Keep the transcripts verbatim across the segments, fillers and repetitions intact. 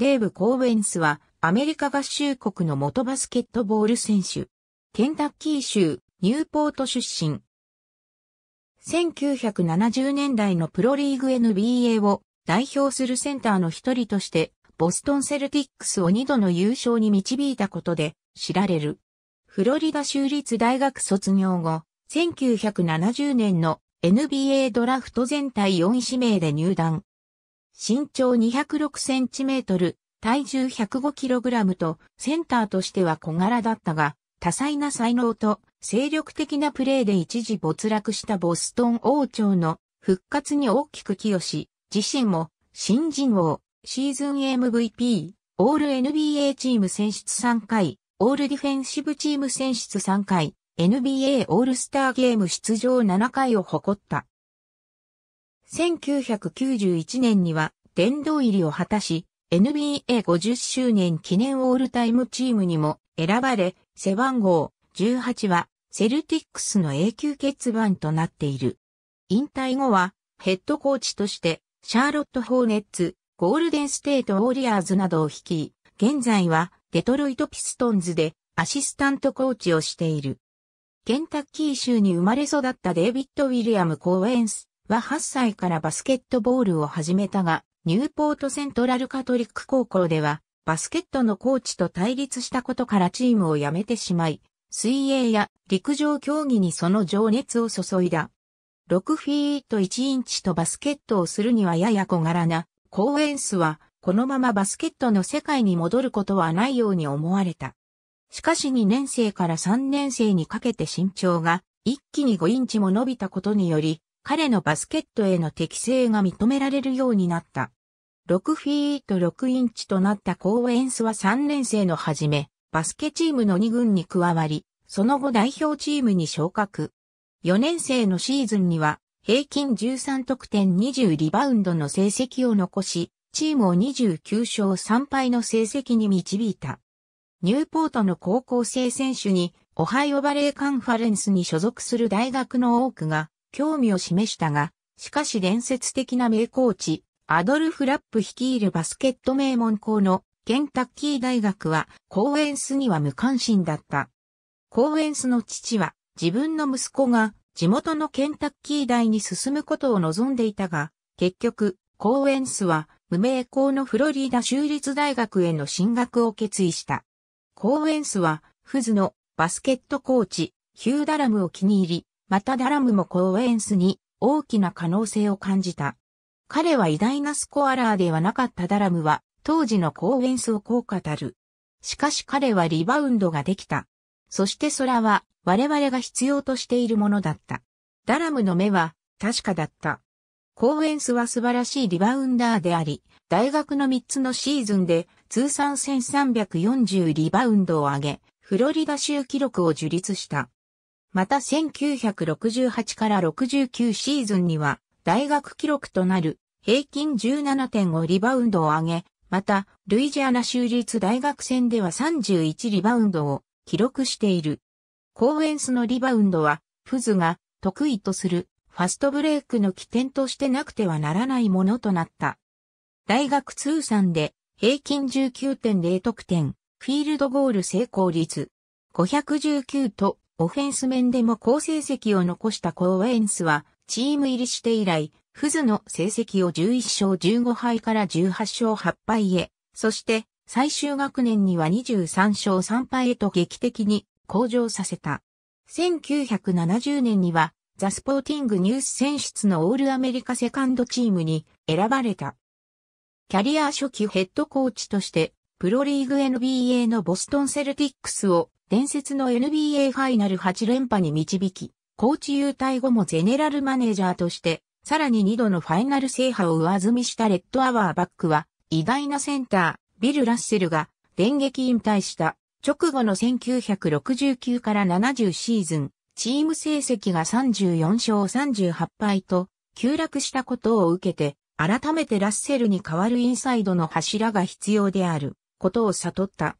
デーブ・コーウェンスはアメリカ合衆国の元バスケットボール選手。ケンタッキー州ニューポート出身。せんきゅうひゃくななじゅうねんだいのプロリーグ エヌビーエー を代表するセンターの一人としてボストンセルティックスをにどの優勝に導いたことで知られる。フロリダ州立大学卒業後、せんきゅうひゃくななじゅうねんの エヌビーエー ドラフト全体よんしめいで入団。身長 にひゃくろくセンチメートル、体重 ひゃくごキログラム とセンターとしては小柄だったが、多彩な才能と精力的なプレーで一時没落したボストン王朝の復活に大きく寄与し、自身も新人王、シーズン エムブイピー、オール エヌビーエー チーム選出さんかい、オールディフェンシブチーム選出さんかい、エヌビーエー オールスターゲーム出場ななかいを誇った。せんきゅうひゃくきゅうじゅういちねんには殿堂入りを果たし、エヌビーエーごじゅっしゅうねん記念オールタイムチームにも選ばれ、背番号じゅうはちはセルティックスの永久欠番となっている。引退後はヘッドコーチとしてシャーロット・ホーネッツ、ゴールデン・ステート・ウォリアーズなどを率い、現在はデトロイト・ピストンズでアシスタントコーチをしている。ケンタッキー州に生まれ育ったデイビッド・ウィリアム・コーウェンスははっさいからバスケットボールを始めたが、ニューポートセントラルカトリック高校では、バスケットのコーチと対立したことからチームを辞めてしまい、水泳や陸上競技にその情熱を注いだ。ろくフィートいちインチとバスケットをするにはやや小柄な、コーウェンスは、このままバスケットの世界に戻ることはないように思われた。しかしにねんせいからさんねんせいにかけて身長が一気にごインチも伸びたことにより、彼のバスケットへの適性が認められるようになった。ろくフィートろくインチとなったコーウェンスはさんねんせいの初め、バスケチームのにぐんに加わり、その後代表チームに昇格。よねんせいのシーズンには、平均じゅうさん得点にじゅうリバウンドの成績を残し、チームをにじゅうきゅうしょうさんぱいの成績に導いた。ニューポートの高校生選手に、オハイオバレーカンファレンスに所属する大学の多くが、興味を示したが、しかし伝説的な名コーチ、アドルフ・ラップ率いるバスケット名門校のケンタッキー大学はコーウェンスには無関心だった。コーウェンスの父は自分の息子が地元のケンタッキー大に進むことを望んでいたが、結局コーウェンスは無名校のフロリダ州立大学への進学を決意した。コーウェンスはフズのバスケットコーチヒュー・ダラムを気に入り、またダラムもコーウェンスに大きな可能性を感じた。彼は偉大なスコアラーではなかったダラムは当時のコーウェンスをこう語る。しかし彼はリバウンドができた。そしてそれは我々が必要としているものだった。ダラムの目は確かだった。コーウェンスは素晴らしいリバウンダーであり、大学のみっつのシーズンで通算せんさんびゃくよんじゅうリバウンドを上げ、フロリダ州記録を樹立した。またせんきゅうひゃくろくじゅうはちからろくじゅうきゅうシーズンには、大学記録となる平均 じゅうななてんごリバウンドを上げ、また、ルイジアナ州立大学戦ではさんじゅういちリバウンドを記録している。コーウェンスのリバウンドは、フズが得意とするファストブレイクの起点としてなくてはならないものとなった。大学通算で平均 じゅうきゅうてんゼロ得点、フィールドゴール成功率ごひゃくじゅうきゅうとオフェンス面でも好成績を残したコーウェンスは、チーム入りして以来、フズの成績をじゅういっしょうじゅうごはいからじゅうはっしょうはち敗へ、そして最終学年にはにじゅうさんしょうさん敗へと劇的に向上させた。せんきゅうひゃくななじゅうねんには、ザ・スポーティング・ニュース選出のオールアメリカセカンドチームに選ばれた。キャリア初期ヘッドコーチとして、プロリーグ エヌビーエー のボストンセルティックスを伝説の エヌビーエー ファイナルはち連覇に導き、コーチ優退後もゼネラルマネージャーとして、さらににどのファイナル制覇を上積みしたレッドアワーバックは、偉大なセンター、ビル・ラッセルが、電撃引退した、直後のせんきゅうひゃくろくじゅうきゅうからななじゅうシーズン、チーム成績がさんじゅうよんしょうさんじゅうはち敗と、急落したことを受けて、改めてラッセルに代わるインサイドの柱が必要である、ことを悟った。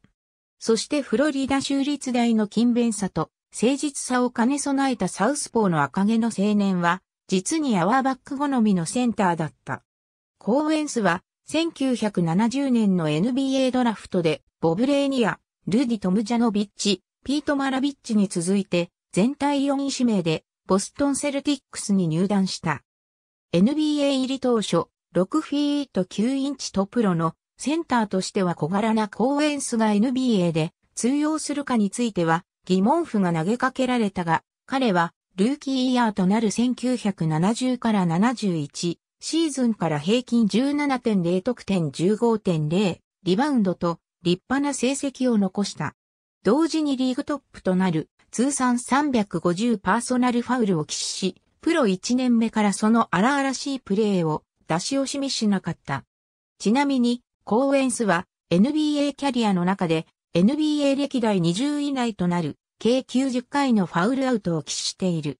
そしてフロリダ州立大の勤勉さと、誠実さを兼ね備えたサウスポーの赤毛の青年は、実にアワーバック好みのセンターだった。コーウェンスは、せんきゅうひゃくななじゅうねんの エヌビーエー ドラフトで、ボブ・レーニア、ルディ・トムジャノビッチ、ピート・マラビッチに続いて、全体よんい指名で、ボストン・セルティックスに入団した。エヌビーエー 入り当初、ろくフィートきゅうインチとプロのセンターとしては小柄なコーエンスが エヌビーエー で通用するかについては疑問符が投げかけられたが、彼はルーキーイヤーとなるせんきゅうひゃくななじゅうからななじゅういちシーズンから平均 じゅうななてんゼロ 得点 じゅうごてんゼロ リバウンドと立派な成績を残した。同時にリーグトップとなる通算さんびゃくごじゅうパーソナルファウルを喫し、プロいちねんめからその荒々しいプレーを出し惜しみしなかった。ちなみに、コーエンスは エヌビーエー キャリアの中で エヌビーエー 歴代にじゅう以内となる計きゅうじゅっかいのファウルアウトを喫している。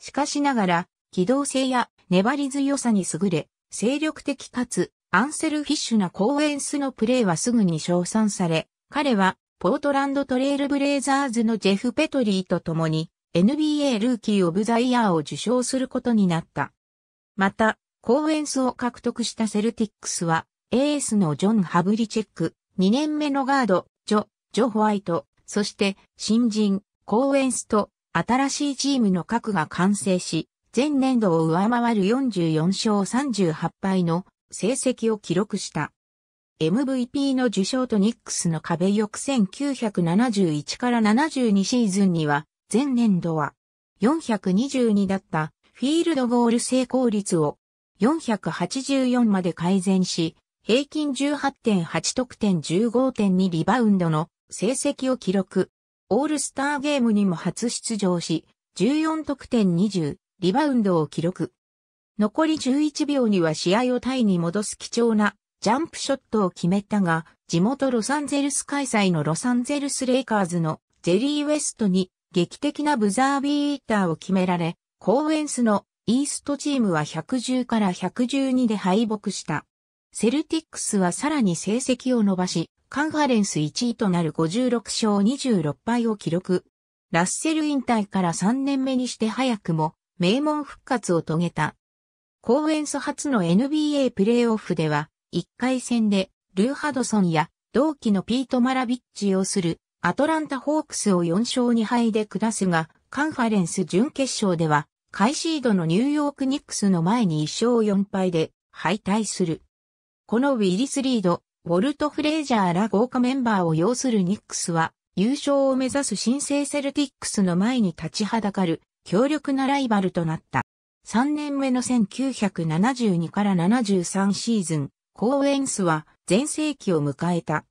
しかしながら、機動性や粘り強さに優れ、精力的かつアンセルフィッシュなコーエンスのプレーはすぐに称賛され、彼はポートランドトレールブレイザーズのジェフ・ペトリーと共に、エヌビーエー ルーキー・オブ・ザ・イヤーを受賞することになった。また、コーエンスを獲得したセルティックスは、エースのジョン・ハブリチェック、にねんめのガード、ジョ、ジョ・ホワイト、そして、新人、コーエンスと、新しいチームの核が完成し、前年度を上回るよんじゅうよんしょうさんじゅうはちぱいの成績を記録した。エムブイピー の受賞とニックスの壁翌せんきゅうひゃくななじゅういちからななじゅうにシーズンには、前年度はよんひゃくにじゅうにだったフィールドゴール成功率をよんひゃくはちじゅうよんまで改善し、平均 じゅうはってんはち 得点 じゅうごてんに リバウンドの成績を記録。オールスターゲームにも初出場し、じゅうよん得点にじゅう、リバウンドを記録。残りじゅういちびょうには試合をタイに戻す貴重なジャンプショットを決めたが、地元ロサンゼルス開催のロサンゼルスレイカーズのジェリー・ウェストに劇的なブザービーターを決められ、コーエンスのイーストチームはひゃくじゅうからひゃくじゅうにで敗北した。セルティックスはさらに成績を伸ばし、カンファレンスいちいとなるごじゅうろくしょうにじゅうろっぱいを記録。ラッセル引退からさんねんめにして早くも名門復活を遂げた。コーエンス初の エヌビーエー プレーオフでは、いっかい戦でルー・ハドソンや同期のピート・マラビッチ擁するアトランタ・ホークスをよんしょうにはいで下すが、カンファレンス準決勝では、下位シードのニューヨーク・ニックスの前にいっしょうよんぱいで敗退する。このウィリス・リード、ウォルト・フレイジャーら豪華メンバーを擁するニックスは、優勝を目指す新生セルティックスの前に立ちはだかる強力なライバルとなった。さんねんめのせんきゅうひゃくななじゅうにからななじゅうさんシーズン、コーエンスは全盛期を迎えた。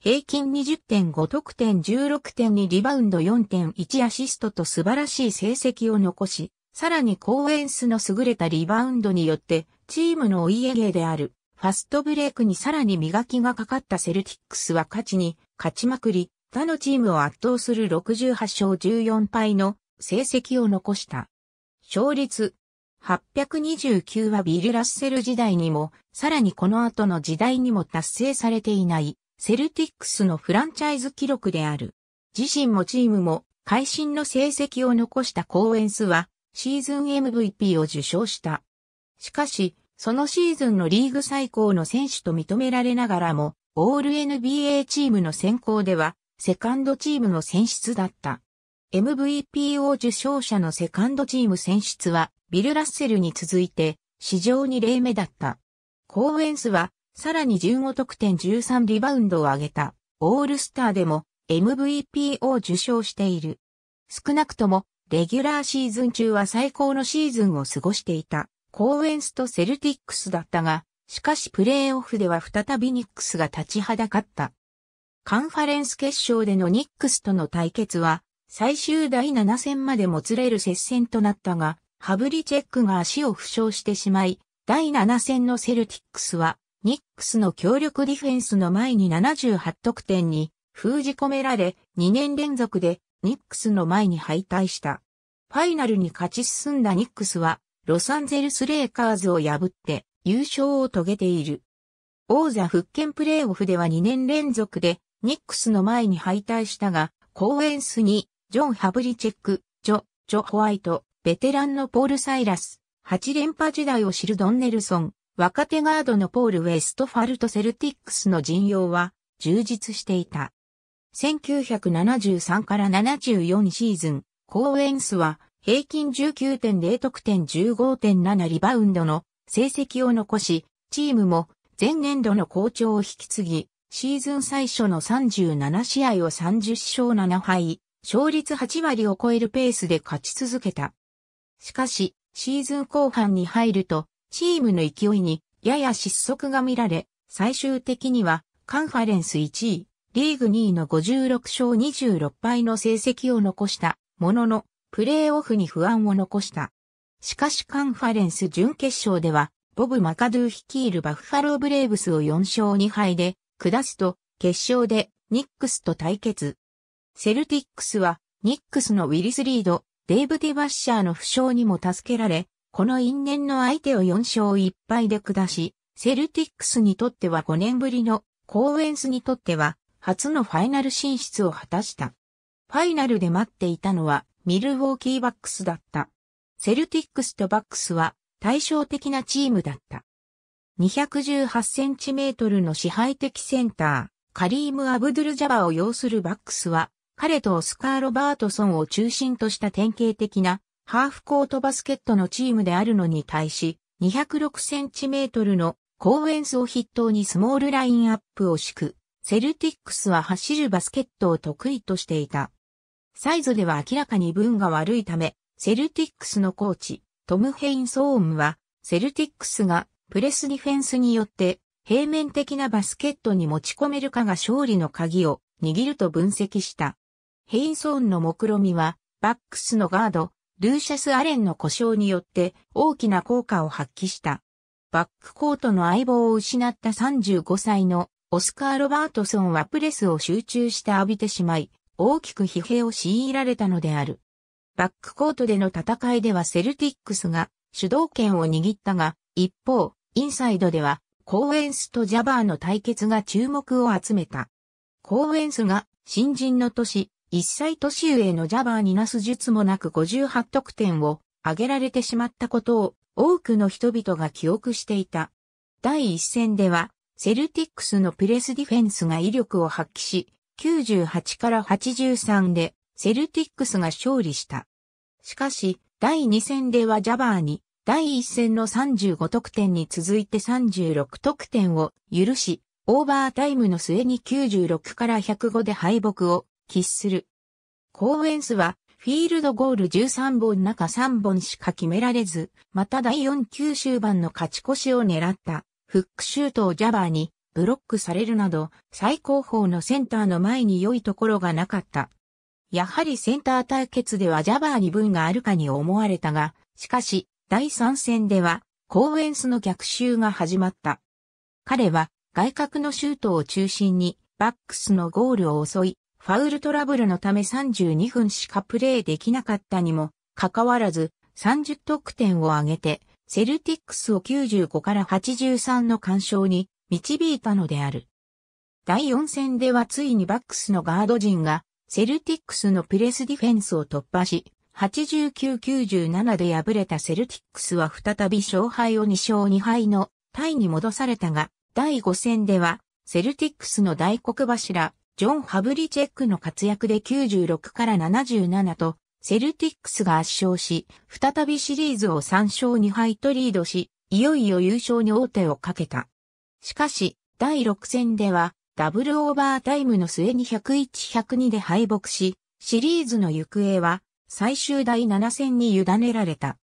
平均 にじゅってんご 得点 じゅうろくてんに リバウンド よんてんいち アシストと素晴らしい成績を残し、さらにコーエンスの優れたリバウンドによって、チームのお家芸である、ファストブレイクにさらに磨きがかかったセルティックスは勝ちに、勝ちまくり、他のチームを圧倒するろくじゅうはちしょうじゅうよんぱいの成績を残した。勝率はっぴゃくにじゅうきゅうはビル・ラッセル時代にも、さらにこの後の時代にも達成されていない。セルティックスのフランチャイズ記録である。自身もチームも会心の成績を残したコーエンスはシーズン エムブイピー を受賞した。しかし、そのシーズンのリーグ最高の選手と認められながらも、オール エヌビーエー チームの選考ではセカンドチームの選出だった。エムブイピー を受賞者のセカンドチーム選出はビル・ラッセルに続いて史上にれいめだった。コーエンスはさらにじゅうごとくてんじゅうさんリバウンドを上げた、オールスターでも エムブイピー を受賞している。少なくとも、レギュラーシーズン中は最高のシーズンを過ごしていた、コーエンスとセルティックスだったが、しかしプレーオフでは再びニックスが立ちはだかった。カンファレンス決勝でのニックスとの対決は、最終だいななせんまでもつれる接戦となったが、ハブリチェックが足を負傷してしまい、だいななせんのセルティックスは、ニックスの強力ディフェンスの前にななじゅうはちとくてんに封じ込められにねんれんぞくでニックスの前に敗退した。ファイナルに勝ち進んだニックスはロサンゼルスレイカーズを破って優勝を遂げている。王座復権プレーオフではにねんれんぞくでニックスの前に敗退したがコーエンスにジョン・ハブリチェック、ジョ、ジョ・ホワイト、ベテランのポール・サイラス、はち連覇時代を知るドンネルソン、若手ガードのポール・ウェストファルとセルティックスの陣容は充実していた。せんきゅうひゃくななじゅうさんからななじゅうよんシーズン、コーエンスは平均 じゅうきゅうてんゼロ 得点 じゅうごてんなな リバウンドの成績を残し、チームも前年度の好調を引き継ぎ、シーズン最初のさんじゅうなな試合をさんじゅっしょうななはい、勝率はちわりを超えるペースで勝ち続けた。しかし、シーズン後半に入ると、チームの勢いにやや失速が見られ、最終的にはカンファレンスいちい、リーグにいのごじゅうろくしょうにじゅうろくはいの成績を残したものの、プレーオフに不安を残した。しかしカンファレンス準決勝では、ボブ・マカドゥ率いるバッファローブレイブスをよんしょうにはいで下すと、決勝でニックスと対決。セルティックスは、ニックスのウィリス・リード、デイブ・ディバッシャーの負傷にも助けられ、この因縁の相手をよんしょういっぱいで下し、セルティックスにとってはごねんぶりの、コーエンスにとっては、初のファイナル進出を果たした。ファイナルで待っていたのは、ミルウォーキーバックスだった。セルティックスとバックスは対照的なチームだった。にひゃくじゅうはちセンチメートルの支配的センター、カリーム・アブドゥル・ジャバを擁するバックスは、彼とオスカー・ロバートソンを中心とした典型的なハーフコートバスケットのチームであるのに対し、にひゃくろくセンチメートルのコーエンスを筆頭にスモールラインアップを敷く、セルティックスは走るバスケットを得意としていた。サイズでは明らかに分が悪いため、セルティックスのコーチ、トム・ヘインソーンは、セルティックスがプレスディフェンスによって平面的なバスケットに持ち込めるかが勝利の鍵を握ると分析した。ヘインソーンの目論見は、バックスのガード、ルーシャス・アレンの故障によって大きな効果を発揮した。バックコートの相棒を失ったさんじゅうごさいのオスカー・ロバートソンはプレスを集中して浴びてしまい、大きく疲弊を強いられたのである。バックコートでの戦いではセルティックスが主導権を握ったが、一方、インサイドではコーエンスとジャバーの対決が注目を集めた。コーエンスが新人の年、いっさい年上のジャバーになす術もなくごじゅうはち得点を挙げられてしまったことを多くの人々が記憶していた。第一戦ではセルティックスのプレスディフェンスが威力を発揮し、きゅうじゅうはちからはちじゅうさんでセルティックスが勝利した。しかし、だいにせんではジャバーにだいいっせんのさんじゅうご得点に続いてさんじゅうろく得点を許し、オーバータイムの末にきゅうじゅうろくからひゃくごで敗北を喫する。コーエンスはフィールドゴールじゅうさんぼん中さんぼんしか決められず、まただいよん球終盤の勝ち越しを狙ったフックシュートをジャバーにブロックされるなど、最高峰のセンターの前に良いところがなかった。やはりセンター対決ではジャバーに分があるかに思われたが、しかし、だいさんせんでは、コーエンスの逆襲が始まった。彼は、外角のシュートを中心に、バックスのゴールを襲い、ファウルトラブルのためさんじゅうにふんしかプレーできなかったにも、かかわらず、さんじゅう得点を挙げて、セルティックスをきゅうじゅうごからはちじゅうさんの完勝に、導いたのである。だいよんせんではついにバックスのガード陣がセルティックスのプレスディフェンスを突破し、はちじゅうきゅうからきゅうじゅうななで敗れたセルティックスは再び勝敗をにしょうにはいのタイに戻されたが、だいごせんではセルティックスの大黒柱、ジョン・ハブリチェックの活躍できゅうじゅうろくからななじゅうななと、セルティックスが圧勝し、再びシリーズをさんしょうにはいとリードし、いよいよ優勝に王手をかけた。しかし、だいろくせんでは、ダブルオーバータイムの末にひゃくいちからひゃくにで敗北し、シリーズの行方は、最終だいななせんに委ねられた。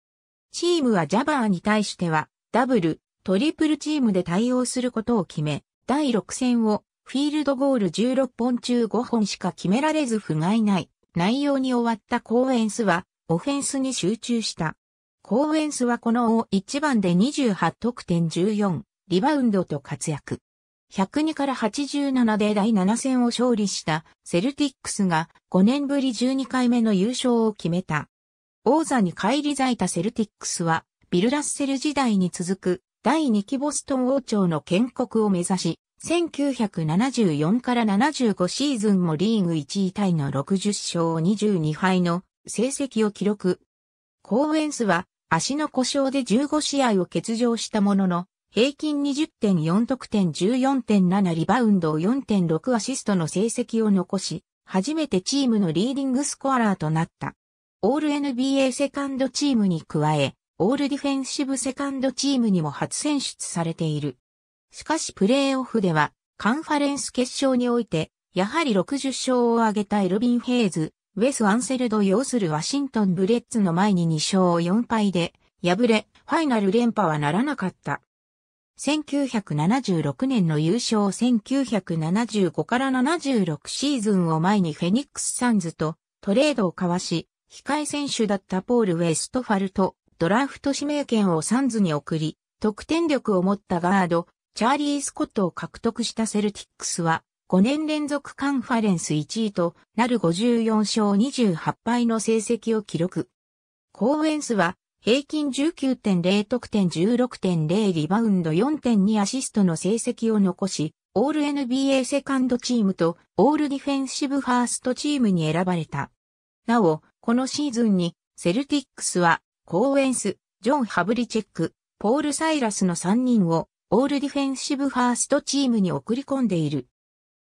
チームはジャバーに対しては、ダブル、トリプルチームで対応することを決め、だいろくせんを、フィールドゴールじゅうろっぽんちゅうごほんしか決められず不甲斐ない、内容に終わったコーエンスは、オフェンスに集中した。コーエンスはこの大一番でにじゅうはち得点じゅうよん。リバウンドと活躍。ひゃくにからはちじゅうななでだいななせんを勝利したセルティックスがごねんぶりじゅうにかいめの優勝を決めた。王座に返り咲いたセルティックスはビル・ラッセル時代に続くだいにきボストン王朝の建国を目指し、せんきゅうひゃくななじゅうよんからななじゅうごシーズンもリーグいちいタイのろくじゅっしょうにじゅうにはいの成績を記録。コーエンスは足の故障でじゅうご試合を欠場したものの、平均 にじゅってんよん 得点 じゅうよんてんなな リバウンドを よんてんろく アシストの成績を残し、初めてチームのリーディングスコアラーとなった。オール エヌビーエー セカンドチームに加え、オールディフェンシブセカンドチームにも初選出されている。しかしプレーオフでは、カンファレンス決勝において、やはりろくじゅう勝を挙げたエルビン・ヘイズ、ウェス・アンセルド擁するワシントン・ブレッツの前ににしょうよんぱいで、敗れ、ファイナル連覇はならなかった。せんきゅうひゃくななじゅうろくねんの優勝せんきゅうひゃくななじゅうごからななじゅうろくシーズンを前にフェニックス・サンズとトレードを交わし、控え選手だったポール・ウェストファルとドラフト指名権をサンズに送り、得点力を持ったガード、チャーリー・スコットを獲得したセルティックスは、ごねん連続カンファレンスいちいとなるごじゅうよんしょうにじゅうはちぱいの成績を記録。コーウェンスは平均 じゅうきゅうてんれい 得点 じゅうろくてんれい リバウンド よんてんに アシストの成績を残し、オール エヌビーエー セカンドチームとオールディフェンシブファーストチームに選ばれた。なお、このシーズンにセルティックスはコーウェンス、ジョン・ハブリチェック、ポール・サイラスのさんにんをオールディフェンシブファーストチームに送り込んでいる。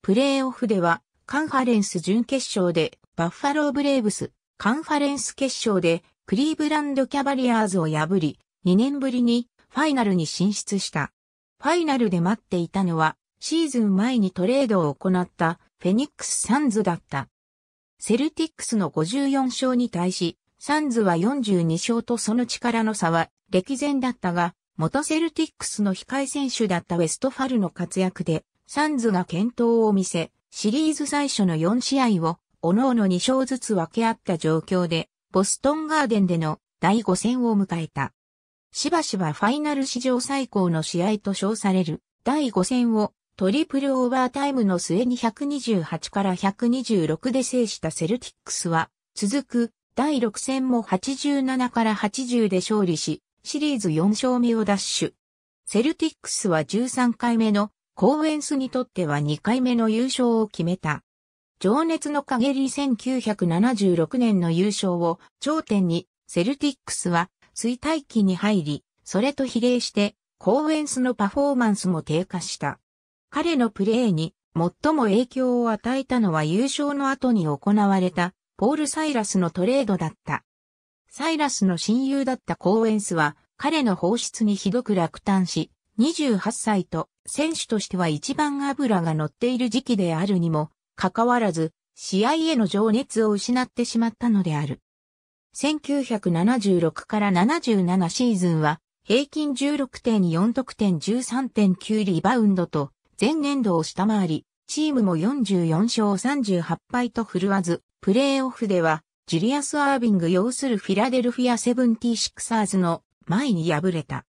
プレーオフでは、カンファレンス準決勝で、バッファローブレーブス、カンファレンス決勝で、クリーブランドキャバリアーズを破り、にねんぶりにファイナルに進出した。ファイナルで待っていたのは、シーズン前にトレードを行った、フェニックス・サンズだった。セルティックスのごじゅうよんしょうに対し、サンズはよんじゅうにしょうとその力の差は、歴然だったが、元セルティックスの控え選手だったウェストファルの活躍で、サンズが健闘を見せ、シリーズ最初のよんしあいを、おのおのにしょうずつ分け合った状況で、ボストンガーデンでのだいごせんを迎えた。しばしばファイナル史上最高の試合と称されるだいごせんをトリプルオーバータイムの末にひゃくにじゅうはちからひゃくにじゅうろくで制したセルティックスは、続くだいろくせんもはちじゅうななからはちじゅうで勝利し、シリーズよんしょうめを奪取。セルティックスはじゅうさんかいめのコーウェンスにとってはにかいめの優勝を決めた。情熱の陰りせんきゅうひゃくななじゅうろくねんの優勝を頂点にセルティックスは衰退期に入り、それと比例してコーウェンスのパフォーマンスも低下した。彼のプレーに最も影響を与えたのは優勝の後に行われたポール・サイラスのトレードだった。サイラスの親友だったコーウェンスは彼の放出にひどく落胆し、にじゅうはっさいと選手としては一番脂が乗っている時期であるにもかかわらず試合への情熱を失ってしまったのである。せんきゅうひゃくななじゅうろくからななじゅうななシーズンは平均 じゅうろくてんよん 得点 じゅうさんてんきゅう リバウンドと前年度を下回り、チームもよんじゅうよんしょうさんじゅうはちぱいと振るわず、プレーオフではジュリアス・アービング擁するフィラデルフィア・セブンティシクサーズの前に敗れた。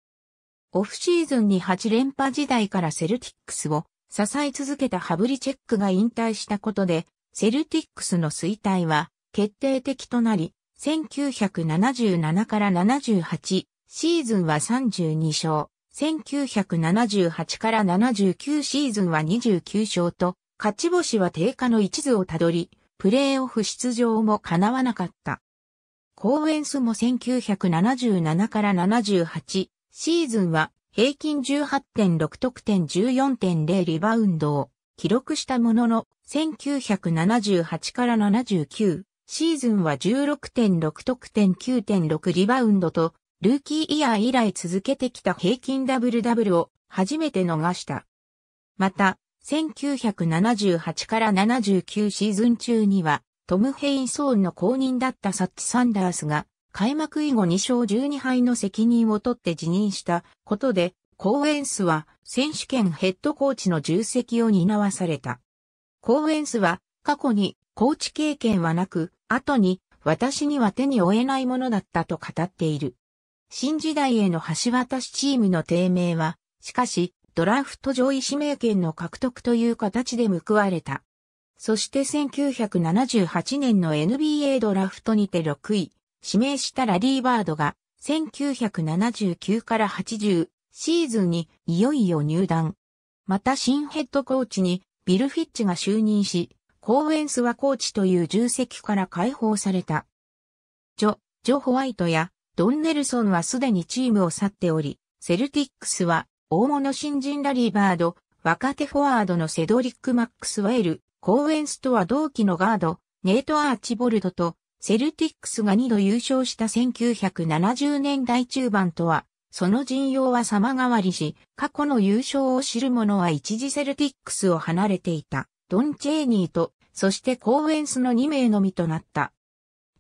オフシーズンにはちれんぱ時代からセルティックスを支え続けたハブリチェックが引退したことで、セルティックスの衰退は決定的となり、せんきゅうひゃくななじゅうななからななじゅうはちシーズンはさんじゅうにしょう、せんきゅうひゃくななじゅうはちからななじゅうきゅうシーズンはにじゅうきゅうしょうと、勝ち星は低下の一途をたどり、プレーオフ出場も叶わなかった。コーウェンスもせんきゅうひゃくななじゅうななからななじゅうはち、シーズンは平均 じゅうはってんろく 得点 じゅうよんてんれい リバウンドを記録したものの、せんきゅうひゃくななじゅうはちからななじゅうきゅうシーズンは じゅうろくてんろく 得点 きゅうてんろく リバウンドとルーキーイヤー以来続けてきた平均ダブルダブルを初めて逃した。また、せんきゅうひゃくななじゅうはちからななじゅうきゅうシーズン中にはトム・ヘインソーンの後任だったサッチ・サンダースが開幕以後にしょうじゅうにはいの責任を取って辞任したことで、コーウェンスは選手権ヘッドコーチの重責を担わされた。コーウェンスは過去にコーチ経験はなく、後に私には手に負えないものだったと語っている。新時代への橋渡しチームの低迷は、しかしドラフト上位指名権の獲得という形で報われた。そしてせんきゅうひゃくななじゅうはちねんの エヌビーエー ドラフトにてろくい。指名したラリー・バードがせんきゅうひゃくななじゅうきゅうからはちじゅうシーズンにいよいよ入団。また新ヘッドコーチにビル・フィッチが就任し、コーウェンスはコーチという重責から解放された。ジョ、ジョ・ホワイトやドン・ネルソンはすでにチームを去っており、セルティックスは大物新人ラリーバード、若手フォワードのセドリック・マックスウェル、コーエンスとは同期のガード、ネイト・アーチボルドと、セルティックスがにど優勝したせんきゅうひゃくななじゅうねんだい中盤とは、その陣容は様変わりし、過去の優勝を知る者は一時セルティックスを離れていた、ドン・チェーニーと、そしてコーエンスのに名のみとなった。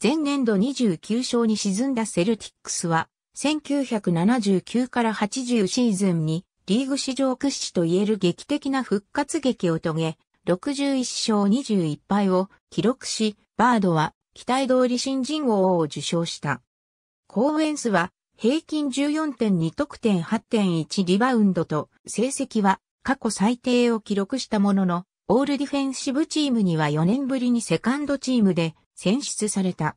前年度にじゅうきゅうしょうに沈んだセルティックスは、せんきゅうひゃくななじゅうきゅうからはちじゅうシーズンにリーグ史上屈指といえる劇的な復活劇を遂げ、ろくじゅういっしょうにじゅういっぱいを記録し、バードは期待通り新人王を受賞した。コーエンスは平均 じゅうよんてんに 得点 はちてんいち リバウンドと成績は過去最低を記録したものの、オールディフェンシブチームにはよねんぶりにセカンドチームで選出された。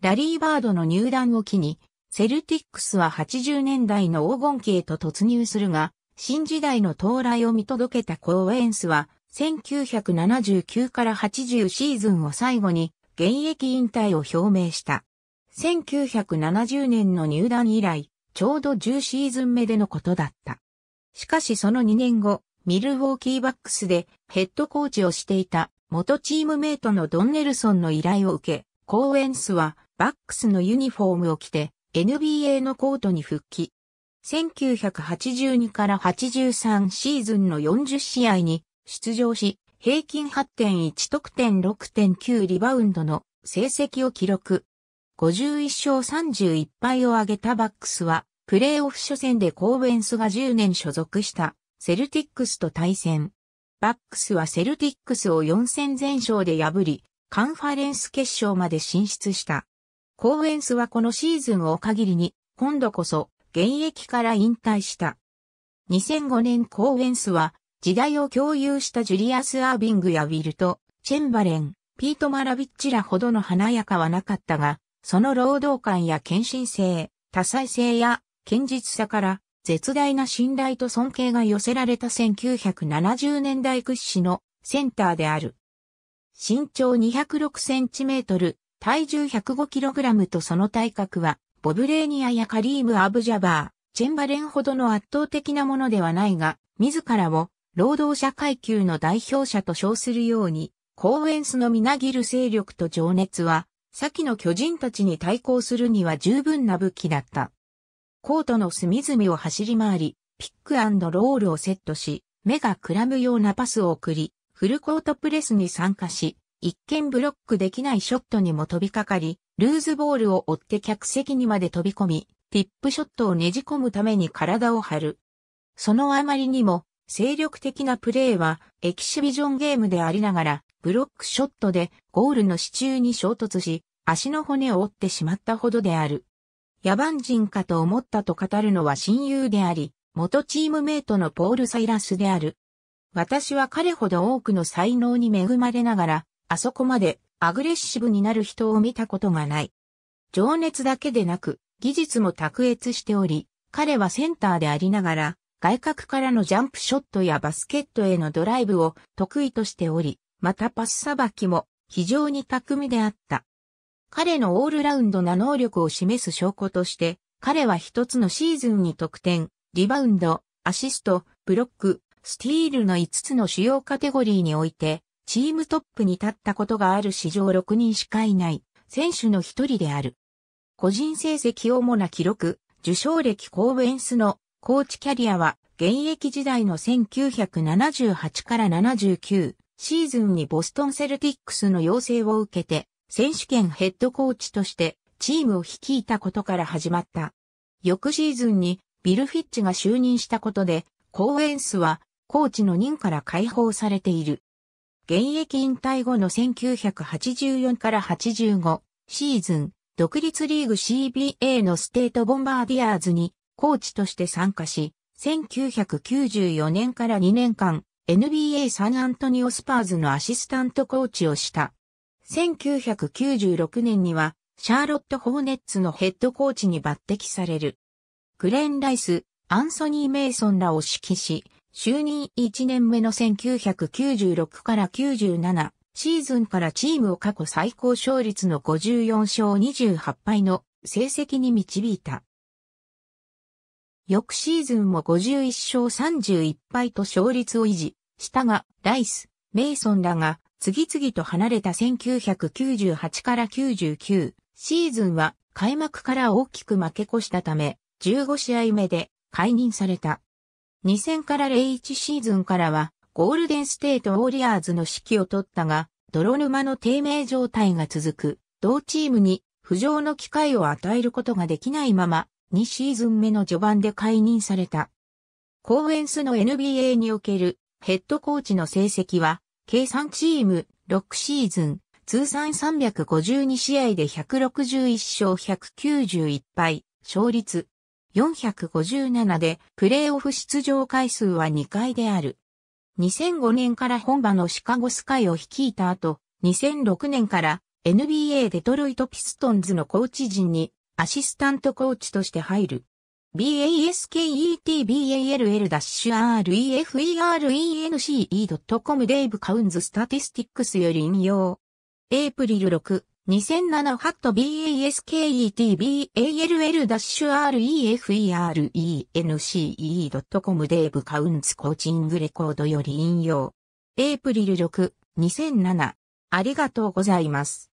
ラリーバードの入団を機に、セルティックスははちじゅうねんだいの黄金期へと突入するが、新時代の到来を見届けたコーエンスは、せんきゅうひゃくななじゅうきゅうからはちじゅうシーズンを最後に現役引退を表明した。せんきゅうひゃくななじゅうねんの入団以来、ちょうどじゅうシーズンめでのことだった。しかしそのにねんご、ミルウォーキーバックスでヘッドコーチをしていた元チームメイトのドン・ネルソンの依頼を受け、コーエンスはバックスのユニフォームを着て、エヌビーエー のコートに復帰。せんきゅうひゃくはちじゅうにからはちじゅうさんシーズンのよんじゅっしあいに出場し、平均 はちてんいち 得点 ろくてんきゅう リバウンドの成績を記録。ごじゅういっしょうさんじゅういっぱいを挙げたバックスは、プレーオフ初戦でコーエンスがじゅうねん所属したセルティックスと対戦。バックスはセルティックスをよんせんぜんしょうで破り、カンファレンス決勝まで進出した。コーエンスはこのシーズンを限りに、今度こそ、現役から引退した。にせんごねんコーエンスは、時代を共有したジュリアス・アービングやウィルト、チェンバレン、ピート・マラビッチらほどの華やかはなかったが、その労働感や献身性、多彩性や、堅実さから、絶大な信頼と尊敬が寄せられたせんきゅうひゃくななじゅうねんだい屈指のセンターである。身長 にひゃくろくセンチメートル、体重 ひゃくごキログラム とその体格は、ボブレーニアやカリーム・アブジャバー、チェンバレンほどの圧倒的なものではないが、自らを労働者階級の代表者と称するように、コーエンスのみなぎる精力と情熱は、先の巨人たちに対抗するには十分な武器だった。コートの隅々を走り回り、ピックアンドロールをセットし、目がくらむようなパスを送り、フルコートプレスに参加し、一見ブロックできないショットにも飛びかかり、ルーズボールを追って客席にまで飛び込み、ティップショットをねじ込むために体を張る。そのあまりにも、精力的なプレーは、エキシビジョンゲームでありながら、ブロックショットでゴールの支柱に衝突し、足の骨を折ってしまったほどである。野蛮人かと思ったと語るのは親友であり、元チームメイトのポール・サイラスである。私は彼ほど多くの才能に恵まれながら、あそこまでアグレッシブになる人を見たことがない。情熱だけでなく技術も卓越しており、彼はセンターでありながら外角からのジャンプショットやバスケットへのドライブを得意としており、またパスさばきも非常に巧みであった。彼のオールラウンドな能力を示す証拠として、彼は一つのシーズンに得点、リバウンド、アシスト、ブロック、スティールのいつつの主要カテゴリーにおいて、チームトップに立ったことがある史上ろくにんしかいない選手の一人である。個人成績主な記録、受賞歴コーエンスのコーチキャリアは現役時代のせんきゅうひゃくななじゅうはちからななじゅうきゅうシーズンにボストンセルティックスの要請を受けて選手権ヘッドコーチとしてチームを率いたことから始まった。翌シーズンにビル・フィッチが就任したことでコーエンスはコーチの任から解放されている。現役引退後のせんきゅうひゃくはちじゅうよんからはちじゅうごシーズン、独立リーグ シービーエー のステートボンバーディアーズにコーチとして参加し、せんきゅうひゃくきゅうじゅうよねんからにねんかん エヌビーエー サンアントニオスパーズのアシスタントコーチをした。せんきゅうひゃくきゅうじゅうろくねんにはシャーロット・ホーネッツのヘッドコーチに抜擢される。グレン・ライス、アンソニー・メイソンらを指揮し、就任いちねんめのせんきゅうひゃくきゅうじゅうろくからきゅうじゅうななシーズンからチームを過去最高勝率のごじゅうよんしょうにじゅうはちぱいの成績に導いた。翌シーズンもごじゅういっしょうさんじゅういっぱいと勝率を維持したが、ライス、メイソンらが次々と離れたせんきゅうひゃくきゅうじゅうはちからきゅうじゅうきゅうシーズンは開幕から大きく負け越したため、じゅうごしあいめで解任された。にせんからぜろいちシーズンからはゴールデンステートウォリアーズの指揮を取ったが、泥沼の低迷状態が続く、同チームに浮上の機会を与えることができないまま、にシーズン目の序盤で解任された。コーエンスの エヌビーエー におけるヘッドコーチの成績は、計さんチームろくシーズン、通算さんびゃくごじゅうにしあいでひゃくろくじゅういっしょうひゃくきゅうじゅういっぱい、勝率よんひゃくごじゅうななで、プレーオフ出場回数はにかいである。にせんごねんから本場のシカゴスカイを率いた後、にせんろくねんから エヌビーエー デトロイトピストンズのコーチ陣にアシスタントコーチとして入る。バスケットボールレフェリードットコム デイブ・カウンズ・スタティスティックスより引用。エイプリルろく、にせんななハット バスケットボールレフェリードットコム デイブ・カウンズコーチングレコードより引用。エイプリルろく、にせんなな。ありがとうございます。